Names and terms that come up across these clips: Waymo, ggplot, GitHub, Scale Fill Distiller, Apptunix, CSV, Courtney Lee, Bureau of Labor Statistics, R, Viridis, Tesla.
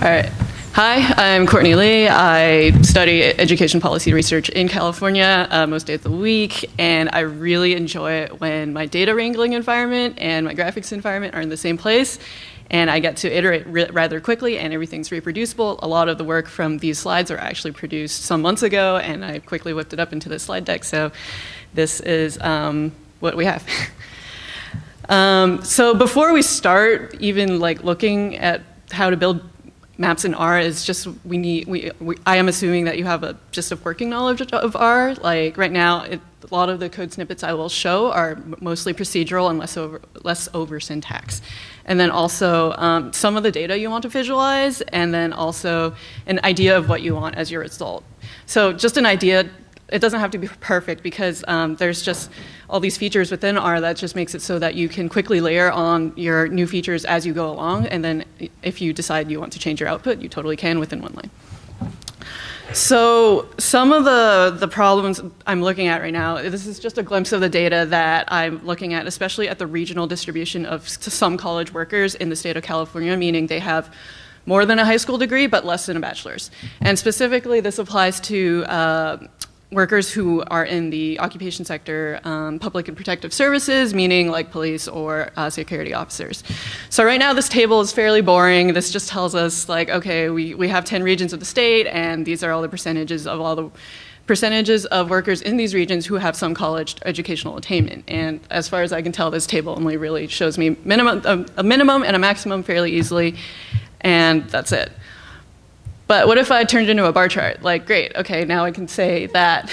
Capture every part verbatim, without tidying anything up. All right. Hi, I'm Courtney Lee. I study education policy research in California uh, most days of the week, and I really enjoy it when my data wrangling environment and my graphics environment are in the same place, and I get to iterate rather quickly, and everything's reproducible. A lot of the work from these slides are actually produced some months ago, and I quickly whipped it up into this slide deck, so this is um, what we have. um, so before we start even like looking at how to build maps in R is just, we need, we, we, I am assuming that you have a, just a working knowledge of R. Like right now, it, a lot of the code snippets I will show are mostly procedural and less over, less over syntax. And then also um, some of the data you want to visualize, and then also an idea of what you want as your result. So just an idea, it doesn't have to be perfect because um, there's just all these features within R that just makes it so that you can quickly layer on your new features as you go along, and then if you decide you want to change your output, you totally can within one line. So some of the, the problems I'm looking at right now, this is just a glimpse of the data that I'm looking at, especially at the regional distribution of some college workers in the state of California, meaning they have more than a high school degree but less than a bachelor's. And specifically this applies to uh, workers who are in the occupation sector, um, public and protective services, meaning like police or uh, security officers. So right now this table is fairly boring. This just tells us like, okay, we, we have ten regions of the state, and these are all the percentages of all the percentages of workers in these regions who have some college educational attainment. And as far as I can tell, this table only really shows me minimum, a, a minimum and a maximum fairly easily, and that's it. But what if I turned it into a bar chart? Like, great, okay, now I can say that,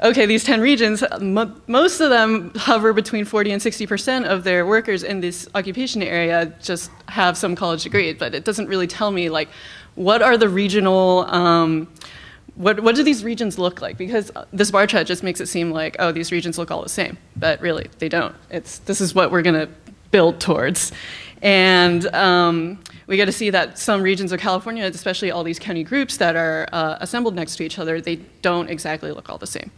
okay, these ten regions, m most of them hover between forty and sixty percent of their workers in this occupation area just have some college degree, but it doesn't really tell me, like, what are the regional, um, what, what do these regions look like? Because this bar chart just makes it seem like, oh, these regions look all the same, but really, they don't. It's, this is what we're gonna build towards. And um, we get to see that some regions of California, especially all these county groups that are uh, assembled next to each other, they don't exactly look all the same.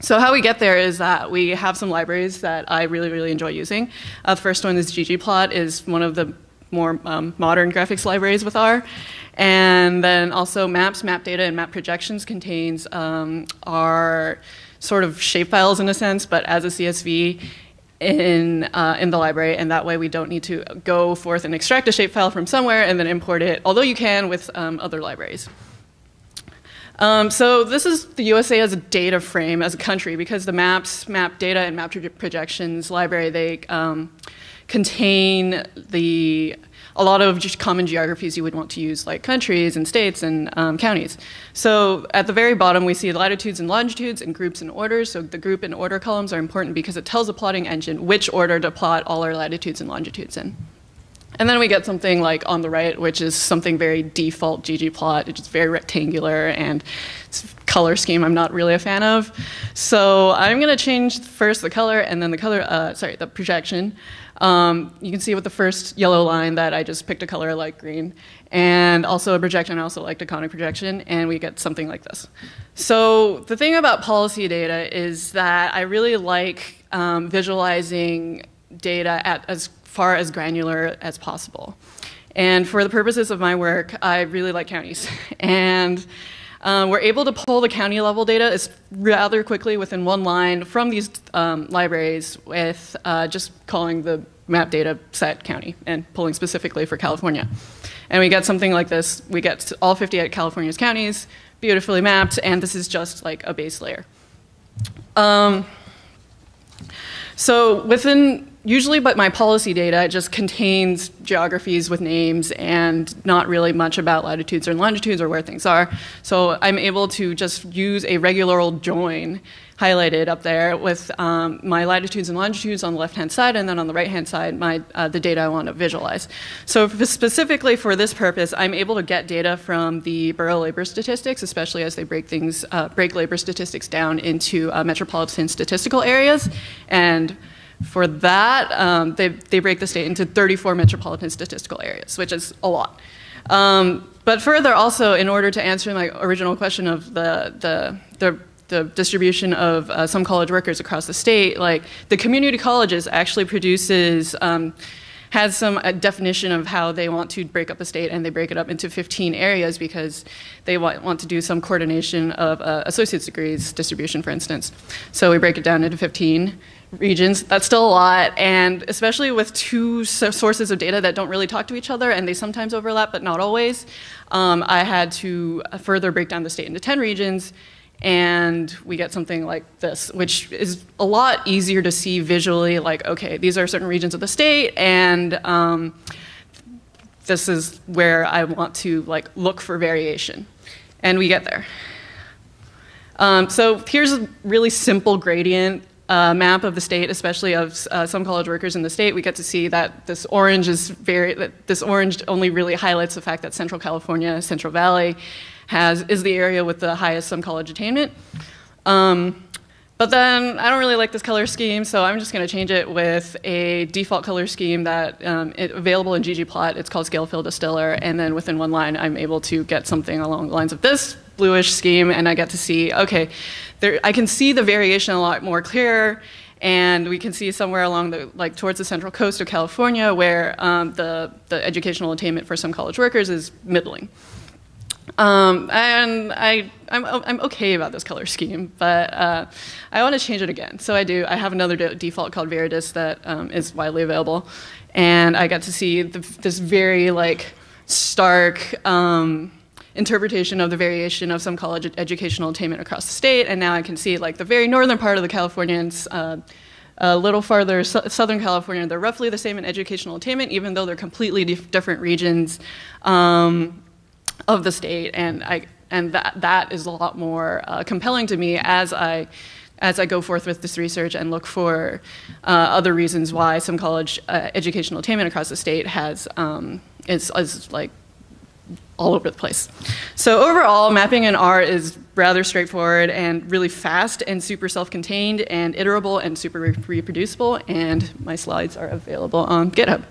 So how we get there is that we have some libraries that I really, really enjoy using. Uh, the first one is ggplot, is one of the more um, modern graphics libraries with R. And then also maps, map data, and map projections contains um, our sort of shapefiles in a sense, but as a C S V. In, uh, in the library, and that way we don't need to go forth and extract a shapefile from somewhere and then import it, although you can with um, other libraries. Um, so this is the U S A as a data frame, as a country, because the maps, map data, and map projections library, they um, contain the, a lot of just common geographies you would want to use, like countries and states and um, counties. So at the very bottom, we see latitudes and longitudes and groups and orders. So the group and order columns are important because it tells the plotting engine which order to plot all our latitudes and longitudes in. And then we get something like on the right, which is something very default ggplot. It's just very rectangular, and it's a color scheme I'm not really a fan of. So I'm going to change first the color and then the color, uh, sorry, the projection. Um, you can see with the first yellow line that I just picked a color like green, and also a projection. I also liked a conic projection, and we get something like this. So the thing about policy data is that I really like um, visualizing data at as far as granular as possible. And for the purposes of my work, I really like counties. And Um, we're able to pull the county level data is rather quickly within one line from these um, libraries with uh, just calling the map data set county and pulling specifically for California. And we get something like this. We get all fifty-eight California's counties beautifully mapped, and this is just like a base layer. Um, so within Usually, but my policy data just contains geographies with names and not really much about latitudes or longitudes or where things are. So I'm able to just use a regular old join highlighted up there with um, my latitudes and longitudes on the left-hand side, and then on the right-hand side, my, uh, the data I want to visualize. So for specifically for this purpose, I'm able to get data from the Bureau of Labor Statistics, especially as they break things, uh, break labor statistics down into uh, metropolitan statistical areas. And for that, um, they, they break the state into thirty-four metropolitan statistical areas, which is a lot. Um, but further, also, in order to answer my original question of the, the, the, the distribution of uh, some college workers across the state, like the community colleges actually produces um, has some a definition of how they want to break up a state, and they break it up into fifteen areas because they want, want to do some coordination of uh, associate's degrees distribution, for instance. So we break it down into fifteen regions. That's still a lot, and especially with two sources of data that don't really talk to each other, and they sometimes overlap, but not always, um, I had to further break down the state into ten regions, and we get something like this, which is a lot easier to see visually, like, okay, these are certain regions of the state, and um, this is where I want to like look for variation. And we get there. Um, so here's a really simple gradient uh, map of the state, especially of uh, some college workers in the state. We get to see that this orange is very, that this orange only really highlights the fact that Central California, Central Valley, Has, is the area with the highest some college attainment. Um, but then I don't really like this color scheme, so I'm just going to change it with a default color scheme that um, is available in ggplot. It's called Scale Fill Distiller, and then within one line I'm able to get something along the lines of this bluish scheme, and I get to see, okay, there, I can see the variation a lot more clear, and we can see somewhere along the, like towards the central coast of California where um, the, the educational attainment for some college workers is middling. Um, and I, I'm, I'm okay about this color scheme, but uh, I want to change it again. So I do. I have another de default called Viridis that um, is widely available, and I got to see the, this very like stark um, interpretation of the variation of some college ed educational attainment across the state. And now I can see like the very northern part of the Californians, uh, a little farther so southern California. They're roughly the same in educational attainment, even though they're completely dif different regions. Um, of the state, and I and that that is a lot more uh, compelling to me as I as I go forth with this research and look for uh, other reasons why some college uh, educational attainment across the state has um, is, is like all over the place. So overall, mapping in R is rather straightforward and really fast and super self-contained and iterable and super re reproducible. And my slides are available on GitHub.